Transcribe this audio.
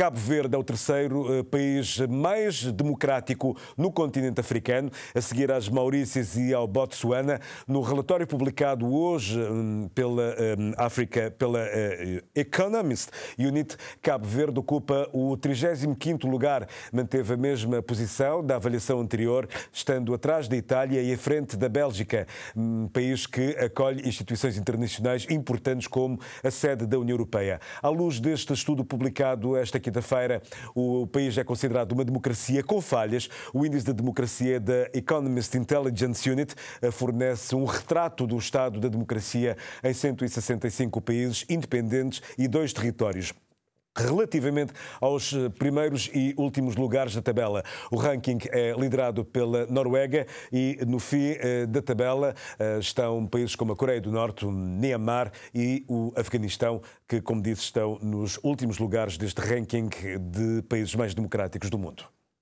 Cabo Verde é o terceiro país mais democrático no continente africano, a seguir às Maurícias e ao Botsuana. No relatório publicado hoje pela Economist Unit, Cabo Verde ocupa o 35º lugar, manteve a mesma posição da avaliação anterior, estando atrás da Itália e à frente da Bélgica, país que acolhe instituições internacionais importantes como a sede da União Europeia. À luz deste estudo publicado esta quinta-feira, o país é considerado uma democracia com falhas. O índice de democracia da Economist Intelligence Unit fornece um retrato do estado da democracia em 165 países independentes e 2 territórios. Relativamente aos primeiros e últimos lugares da tabela, o ranking é liderado pela Noruega e no fim da tabela estão países como a Coreia do Norte, o Myanmar e o Afeganistão, que, como disse, estão nos últimos lugares deste ranking de países mais democráticos do mundo.